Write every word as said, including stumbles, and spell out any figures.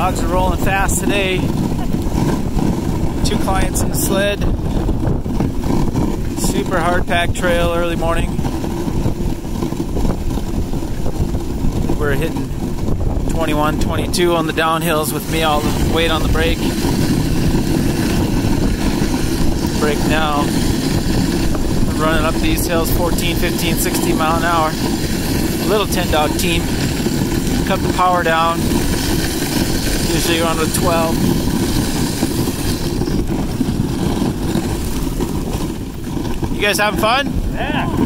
Logs are rolling fast today. Two clients in the sled. Super hard pack trail early morning. We're hitting twenty-one, twenty-two on the downhills with me all the weight on the brake. Brake now. We're running up these hills fourteen, fifteen, sixteen mile an hour. Little ten dog team. Cut the power down. Usually you're on with twelve. You guys having fun? Yeah.